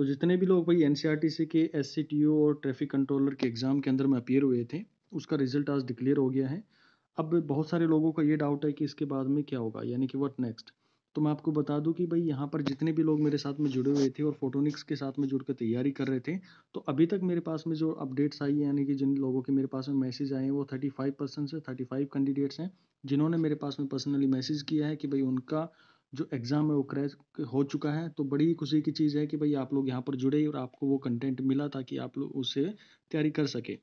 तो जितने भी लोग भाई एनसीआरटीसी के एससीटीयू और ट्रैफिक कंट्रोलर के एग्ज़ाम के अंदर में अपियर हुए थे, उसका रिजल्ट आज डिक्लेयर हो गया है। अब बहुत सारे लोगों का ये डाउट है कि इसके बाद में क्या होगा, यानी कि व्हाट नेक्स्ट। तो मैं आपको बता दूं कि भाई यहाँ पर जितने भी लोग मेरे साथ में जुड़े हुए थे और फोटोनिक्स के साथ में जुड़कर तैयारी कर रहे थे, तो अभी तक मेरे पास में जो अपडेट्स आई है, यानी कि जिन लोगों के मेरे पास में मैसेज आए हैं, वो 35% से 35 कैंडिडेट्स हैं जिन्होंने मेरे पास में पर्सनली मैसेज किया है कि भाई उनका जो एग्ज़ाम है वो क्रैक हो चुका है। तो बड़ी खुशी की चीज़ है कि भाई आप लोग यहाँ पर जुड़े और आपको वो कंटेंट मिला ताकि आप लोग उससे तैयारी कर सके,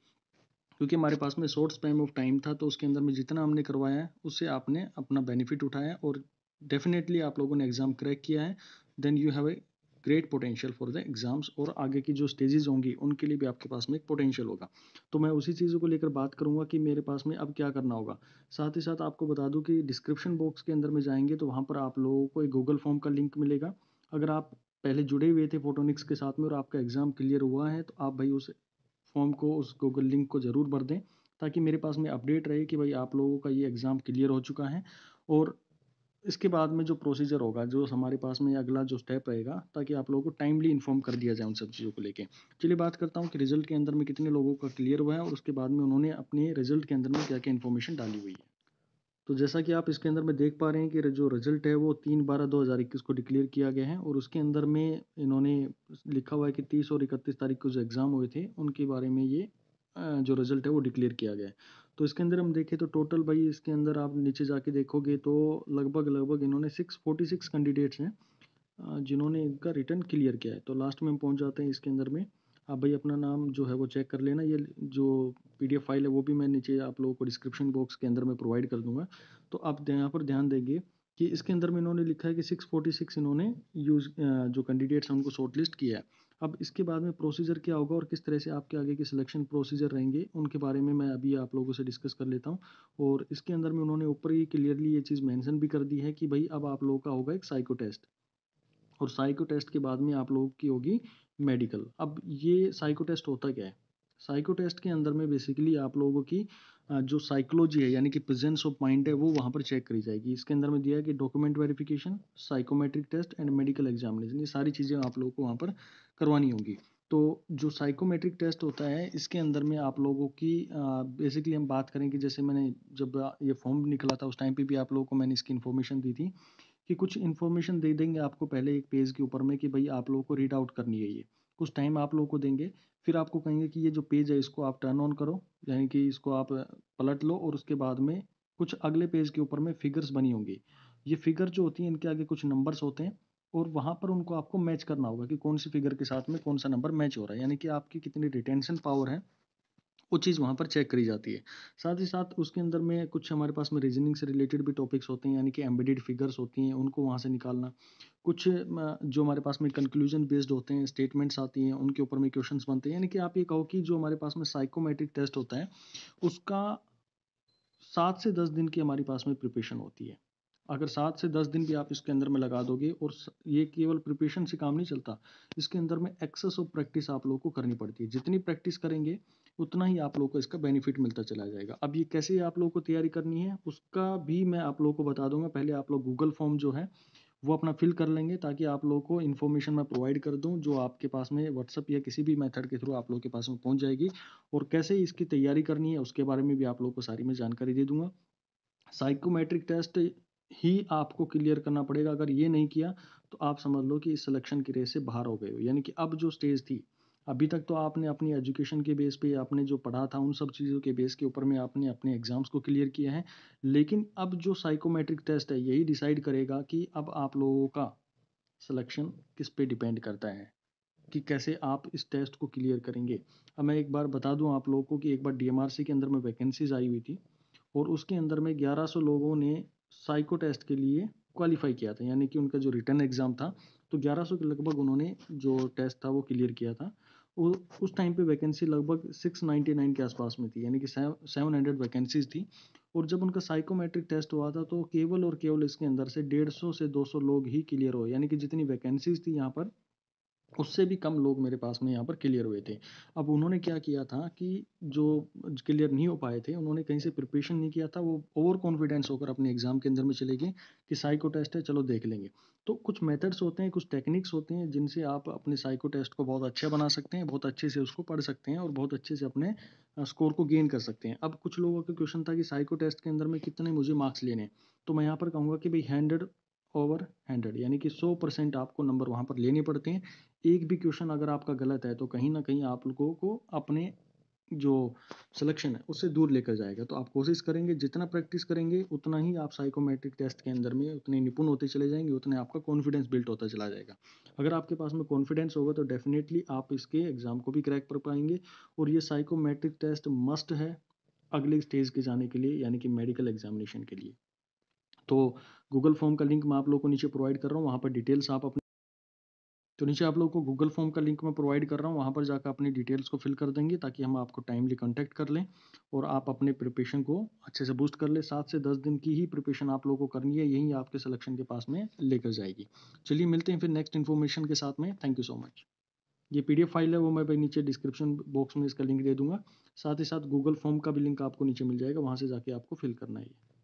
क्योंकि हमारे पास में शॉर्ट स्पैन ऑफ टाइम था। तो उसके अंदर में जितना हमने करवाया है उससे आपने अपना बेनिफिट उठाया और डेफिनेटली आप लोगों ने एग्ज़ाम क्रैक किया है। Then you have a great potential for the exams, और आगे की जो स्टेजेस होंगी उनके लिए भी आपके पास में एक पोटेंशियल होगा। तो मैं उसी चीज़ों को लेकर बात करूंगा कि मेरे पास में अब क्या करना होगा। साथ ही साथ आपको बता दूं कि डिस्क्रिप्शन बॉक्स के अंदर में जाएंगे तो वहाँ पर आप लोगों को एक गूगल फॉर्म का लिंक मिलेगा। अगर आप पहले जुड़े हुए थे फोटोनिक्स के साथ में और आपका एग्ज़ाम क्लियर हुआ है, तो आप भाई उस फॉर्म को, उस गूगल लिंक को ज़रूर भर दें ताकि मेरे पास में अपडेट रहे कि भाई आप लोगों का ये एग्ज़ाम क्लियर हो चुका है। और इसके बाद में जो प्रोसीजर होगा, जो हमारे पास में अगला जो स्टेप रहेगा, ताकि आप लोगों को टाइमली इन्फॉर्म कर दिया जाए उन सब चीज़ों को लेके। चलिए बात करता हूँ कि रिजल्ट के अंदर में कितने लोगों का क्लियर हुआ है और उसके बाद में उन्होंने अपने रिजल्ट के अंदर में क्या क्या इन्फॉर्मेशन डाली हुई है। तो जैसा कि आप इसके अंदर में देख पा रहे हैं कि जो रिजल्ट है वो 3/12/2021 को डिक्लेयर किया गया है, और उसके अंदर में इन्होंने लिखा हुआ है कि 30 और 31 तारीख को जो एग्ज़ाम हुए थे उनके बारे में ये जो रिज़ल्ट है वो डिक्लेयर किया गया है। तो इसके अंदर हम देखें तो टोटल भाई इसके अंदर आप नीचे जाके देखोगे तो लगभग इन्होंने 646 कैंडिडेट्स हैं जिन्होंने इनका रिटर्न क्लियर किया है। तो लास्ट में हम पहुंच जाते हैं इसके अंदर में। आप भाई अपना नाम जो है वो चेक कर लेना, ये जो PDF फाइल है वो भी मैं नीचे आप लोगों को डिस्क्रिप्शन बॉक्स के अंदर में प्रोवाइड कर दूँगा। तो आप यहाँ पर ध्यान देंगे कि इसके अंदर में इन्होंने लिखा है कि 646 इन्होंने जो कैंडिडेट्स हैं उनको शॉर्ट लिस्ट किया है। अब इसके बाद में प्रोसीजर क्या होगा और किस तरह से आपके आगे के सिलेक्शन प्रोसीजर रहेंगे उनके बारे में मैं अभी आप लोगों से डिस्कस कर लेता हूं। और इसके अंदर में उन्होंने ऊपर ही क्लियरली ये चीज़ मेंशन भी कर दी है कि भाई अब आप लोगों का होगा एक साइको टेस्ट, और साइको टेस्ट के बाद में आप लोगों की होगी मेडिकल। अब ये साइको टेस्ट होता क्या है? साइको टेस्ट के अंदर में बेसिकली आप लोगों की जो साइकोलॉजी है, यानी कि प्रेजेंस ऑफ माइंड है, वो वहाँ पर चेक करी जाएगी। इसके अंदर में दिया है कि document verification, psychometric test and medical examination, ये सारी चीज़ें आप लोगों को वहाँ पर करवानी होगी। तो जो साइकोमेट्रिक टेस्ट होता है इसके अंदर में आप लोगों की बेसिकली हम बात करें कि जैसे मैंने जब ये फॉर्म निकला था उस टाइम पे भी आप लोगों को मैंने इसकी इन्फॉर्मेशन दी थी कि कुछ इन्फॉर्मेशन दे देंगे आपको पहले एक पेज के ऊपर में कि भाई आप लोगों को रीड आउट करनी है। ये कुछ टाइम आप लोगों को देंगे, फिर आपको कहेंगे कि ये जो पेज है इसको आप टर्न ऑन करो, यानी कि इसको आप पलट लो, और उसके बाद में कुछ अगले पेज के ऊपर में फिगर्स बनी होंगी। ये फिगर जो होती हैं इनके आगे कुछ नंबर्स होते हैं और वहाँ पर उनको आपको मैच करना होगा कि कौन सी फिगर के साथ में कौन सा नंबर मैच हो रहा है, यानी कि आपकी कितनी रिटेंशन पावर है वो चीज़ वहाँ पर चेक करी जाती है। साथ ही साथ उसके अंदर में कुछ हमारे पास में रीजनिंग से रिलेटेड भी टॉपिक्स होते हैं, यानी कि एम्बेडेड फिगर्स होती हैं उनको वहाँ से निकालना। कुछ जो हमारे पास में कंक्लूजन बेस्ड होते हैं, स्टेटमेंट्स आती हैं, उनके ऊपर में क्वेश्चंस बनते हैं। यानी कि आप ये कहो कि जो हमारे पास में साइकोमेट्रिक टेस्ट होता है उसका 7 से 10 दिन की हमारे पास में प्रिपरेशन होती है। अगर 7 से 10 दिन भी आप इसके अंदर में लगा दोगे, और ये केवल प्रिपरेशन से काम नहीं चलता, इसके अंदर में एक्सेस और प्रैक्टिस आप लोगों को करनी पड़ती है। जितनी प्रैक्टिस करेंगे उतना ही आप लोगों को इसका बेनिफिट मिलता चला जाएगा। अब ये कैसे आप लोगों को तैयारी करनी है उसका भी मैं आप लोगों को बता दूंगा। पहले आप लोग गूगल फॉर्म जो है वो अपना फिल कर लेंगे ताकि आप लोगों को इन्फॉर्मेशन मैं प्रोवाइड कर दूं जो आपके पास में व्हाट्सअप या किसी भी मेथड के थ्रू आप लोगों के पास में पहुँच जाएगी, और कैसे इसकी तैयारी करनी है उसके बारे में भी आप लोगों को सारी मैं जानकारी दे दूँगा। साइकोमेट्रिक टेस्ट ही आपको क्लियर करना पड़ेगा, अगर ये नहीं किया तो आप समझ लो कि इस सिलेक्शन की रेस से बाहर हो गए हो। यानी कि अब जो स्टेज थी, अभी तक तो आपने अपनी एजुकेशन के बेस पे, आपने जो पढ़ा था उन सब चीज़ों के बेस के ऊपर में आपने अपने एग्ज़ाम्स को क्लियर किया है, लेकिन अब जो साइकोमेट्रिक टेस्ट है यही डिसाइड करेगा कि अब आप लोगों का सिलेक्शन किस पे डिपेंड करता है कि कैसे आप इस टेस्ट को क्लियर करेंगे। अब मैं एक बार बता दूँ आप लोगों को कि एक बार DMRC के अंदर में वैकेंसीज आई हुई थी और उसके अंदर में 1100 लोगों ने साइको टेस्ट के लिए क्वालिफाई किया था, यानी कि उनका जो रिटर्न एग्ज़ाम था तो 1100 के लगभग उन्होंने जो टेस्ट था वो क्लियर किया था। उस टाइम पे वैकेंसी लगभग 699 के आसपास में थी, यानी कि 700 वैकेंसीज थी। और जब उनका साइकोमेट्रिक टेस्ट हुआ था तो केवल और केवल इसके अंदर से 150 से 200 लोग ही क्लियर हुए, यानी कि जितनी वैकेंसीज थी यहाँ पर उससे भी कम लोग मेरे पास में यहाँ पर क्लियर हुए थे। अब उन्होंने क्या किया था कि जो क्लियर नहीं हो पाए थे उन्होंने कहीं से प्रिपरेशन नहीं किया था, वो ओवर कॉन्फिडेंस होकर अपने एग्ज़ाम के अंदर में चले गए कि साइको टेस्ट है चलो देख लेंगे। तो कुछ मेथड्स होते हैं, कुछ टेक्निक्स होते हैं जिनसे आप अपने साइको टेस्ट को बहुत अच्छा बना सकते हैं, बहुत अच्छे से उसको पढ़ सकते हैं और बहुत अच्छे से अपने स्कोर को गेन कर सकते हैं। अब कुछ लोगों का क्वेश्चन था कि साइको टेस्ट के अंदर में कितने मुझे मार्क्स लेने हैं, तो मैं यहाँ पर कहूँगा कि भाई 100/100 यानी कि 100% आपको नंबर वहाँ पर लेने पड़ते हैं। एक भी क्वेश्चन अगर आपका गलत है तो कहीं ना कहीं आप लोगों को अपने जो सिलेक्शन है उससे दूर लेकर जाएगा। तो आप कोशिश करेंगे, जितना प्रैक्टिस करेंगे उतना ही आप साइकोमेट्रिक टेस्ट के अंदर में उतने निपुण होते चले जाएंगे, उतने आपका कॉन्फिडेंस बिल्ट होता चला जाएगा। अगर आपके पास में कॉन्फिडेंस होगा तो डेफिनेटली आप इसके एग्ज़ाम को भी क्रैक कर पाएंगे। और ये साइकोमेट्रिक टेस्ट मस्ट है अगले स्टेज के जाने के लिए, यानी कि मेडिकल एग्जामिनेशन के लिए। तो गूगल फॉर्म का लिंक मैं आप लोगों को नीचे प्रोवाइड कर रहा हूँ, वहाँ पर डिटेल्स आप अपने तो नीचे आप लोगों को गूगल फॉर्म का लिंक मैं प्रोवाइड कर रहा हूँ, वहाँ पर जाकर अपनी डिटेल्स को फिल कर देंगे ताकि हम आपको टाइमली कांटेक्ट कर लें और आप अपने प्रिपरेशन को अच्छे से बूस्ट कर लें। 7 से 10 दिन की ही प्रिपरेशन आप लोगों को करनी है, यही आपके सिलेक्शन के पास में लेकर जाएगी। चलिए मिलते हैं फिर नेक्स्ट इन्फॉर्मेशन के साथ में। Thank you so much. ये PDF फाइल है वो मैं भाई नीचे डिस्क्रिप्शन बॉक्स में इसका लिंक दे दूँगा, साथ ही साथ गूगल फॉर्म का भी लिंक आपको नीचे मिल जाएगा, वहाँ से जाके आपको फिल करना है।